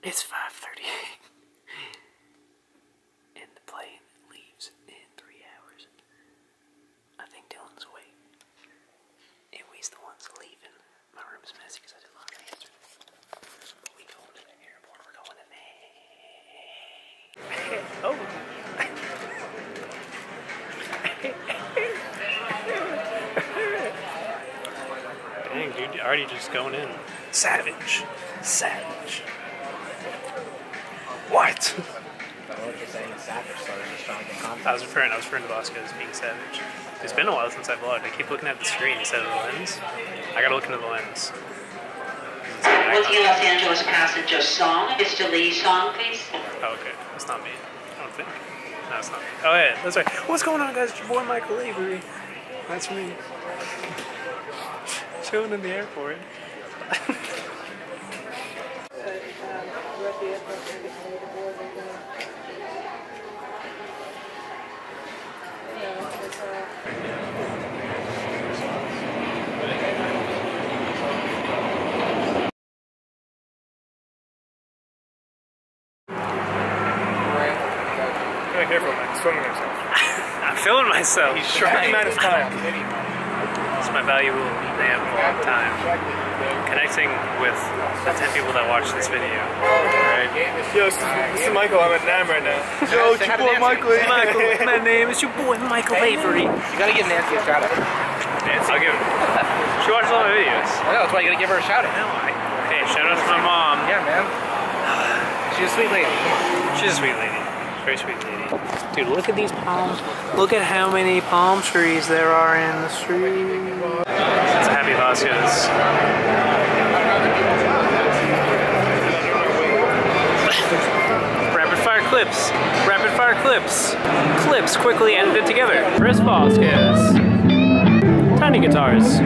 It's 5:30. And the plane leaves in 3 hours. I think Dylan's awake. And we's the ones leaving. My room's messy because I did lock it yesterday. But we going to the airport. We're going to NAMM. Oh. Dang, dude, already just going in. Savage. Savage. What? I was referring to Vasquez being savage. It's been a while since I vlogged. I keep looking at the screen instead of the lens. I gotta look into the lens. With the Los Angeles Passenger song, it's the lead song, please. Oh, okay. That's not me. I don't think. No, it's not me. Oh, yeah, that's right. What's going on, guys? It's your boy Michael Avery. That's me. Chilling in the airport. I'm filming myself. He's trying. It's my valuable damn vlog time. Connecting with the 10 people that watch this video. Right. Yo, this is Michael. I'm at NAMM right now. Yo, it's your boy Michael. Michael, my name is your boy Michael Avery. You gotta give Nancy a shout out. Nancy? I'll give her. She watches all my videos. I know, that's why you gotta give her a shout out. Hey, shout out to my mom. Yeah, man. She's a sweet lady. She's a sweet lady. Very sweet lady. Dude, look at these palms. Look at how many palm trees there are in the street. It's a happy Vasquez. Rapid fire clips. Rapid fire clips. Clips quickly edited together. Chris Vasquez. Tiny guitars.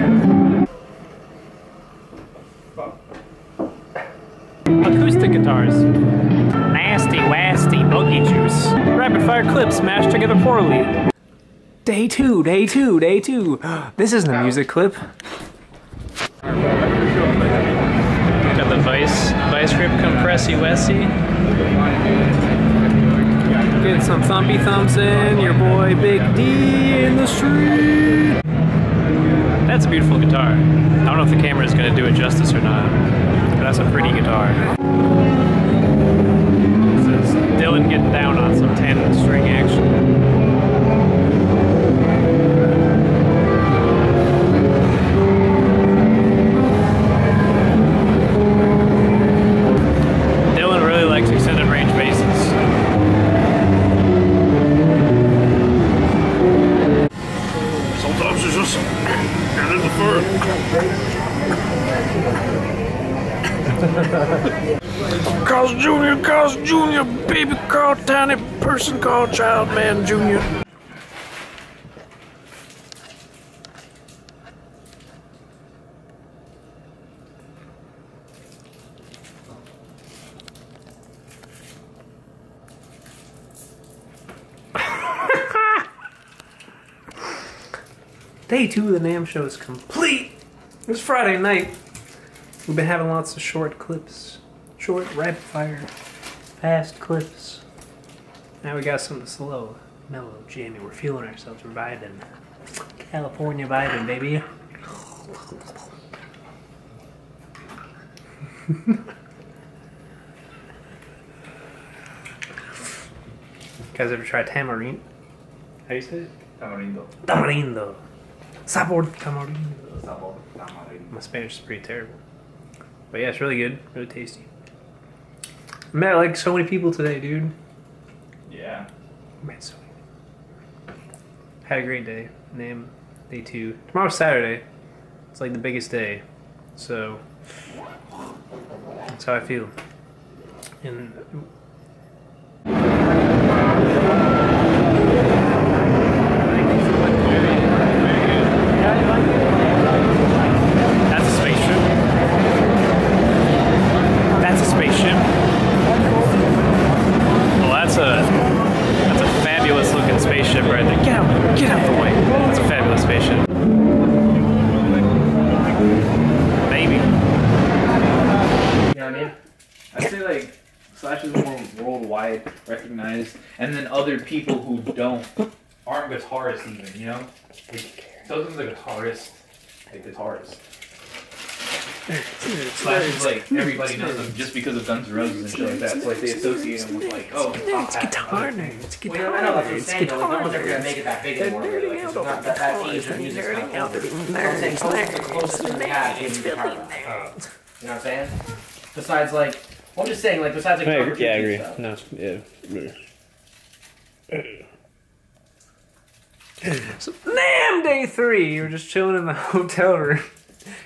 Acoustic guitars. Nasty, wasty, buggy juice. Rapid fire clips mashed together poorly. Day 2. This isn't a music clip. Got the vice grip compressy wessy. Get some thumpy thumps in, your boy Big D in the street. That's a beautiful guitar. I don't know if the camera is gonna do it justice or not, but that's a pretty guitar. Dylan getting down on some tandem string action. Dylan really likes extended range basses. Sometimes it's just and in the fur. Carl's Jr, baby Carl, tiny person Carl, child man Jr. Day 2 of the NAMM show is complete. It was Friday night. We've been having lots of short clips. Short, rapid fire, fast clips. Now we got some slow, mellow jamming. We're feeling ourselves. We're vibing. California vibing, baby. Guys, ever try tamarind? How do you say it? Tamarindo. Tamarindo. Sabor tamarindo. Sabor tamarindo. My Spanish is pretty terrible. But yeah, it's really good. Really tasty. I met like so many people today, dude. Yeah. I met so many. Had a great day. NAMM Day 2. Tomorrow's Saturday. It's like the biggest day. So that's how I feel. And I mean, I say like Slash is more worldwide recognized, and then other people who aren't guitarists even, you know? Like, those are the guitarists, like guitarists. Slash is like, everybody knows them just because of Guns N' Roses and shit like that. So like, they associate them with like, oh, it's guitar nerds, it's guitar nerds, it's guitar nerds. They're nerding out over guitars, they're nerding out over nerds, it's Philly nerds. You know what I'm saying? Besides like, well, I'm just saying, like, besides, like, yeah, I agree. Stuff. No, yeah. So, NAMM Day 3, you were just chilling in the hotel room,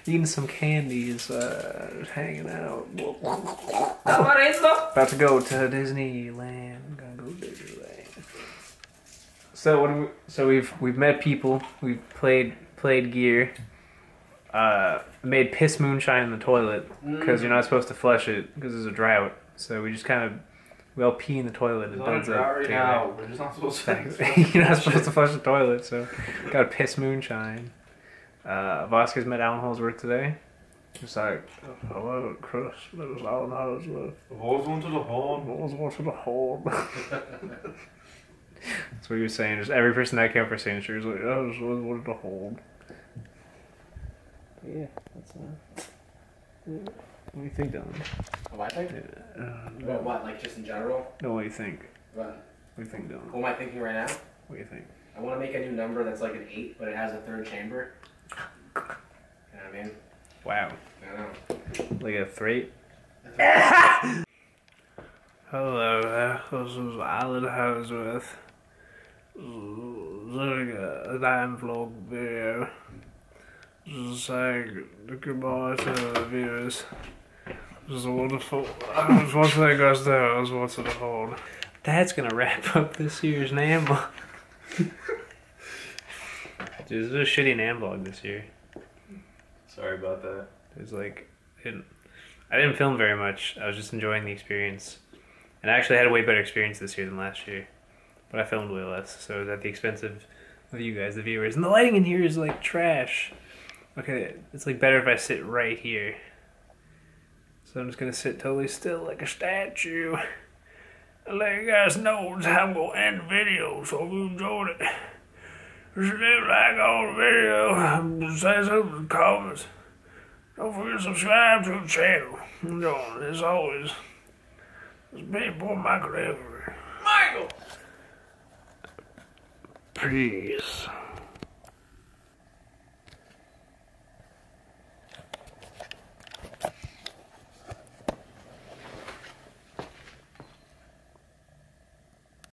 eating some candies, just hanging out. About to go to Disneyland. I'm gonna go to Disneyland. So when we, so we've met people, we've played gear, made piss moonshine in the toilet because you're not supposed to flush it because there's a drought. So we just kind of, we all pee in the toilet and builds up. Right now. We're just not supposed to. You're not supposed to flush the toilet, so got piss moonshine. Vasquez met Allan Holdsworth today. He's like, hello, Chris. That was Allan Holdsworth. Holds one to the horn. That's what he was saying. Just every person that came for signature was like, oh, just one to the horn. Yeah, that's what do you think, Dylan? What do I think? About what, like just in general? No, what do you think? What do you think, Dylan? What am I thinking right now? What do you think? I want to make a new number that's like an 8, but it has a third chamber. You know what I mean? Wow. I know. Like a 3? Hello there, this is Allan Holdsworth. Doing a time vlog video. Just saying goodbye to the viewers. This is wonderful. I was watching that guy's there, I was watching the hold. That's gonna wrap up this year's NAMM vlog. Dude, this is a shitty NAMM vlog this year. Sorry about that. It was like, I didn't film very much, I was just enjoying the experience. And I actually had a way better experience this year than last year. But I filmed way less, so it was at the expense of you guys, the viewers. And the lighting in here is like trash. Okay, it's like better if I sit right here. So I'm just gonna sit totally still like a statue. And let you guys know how I'm gonna end the video, so if you enjoyed it. If you did like all the video, say something in the comments. Don't forget to subscribe to the channel. Enjoy it, as always. It's been boy Michael Avery. Michael! Peace.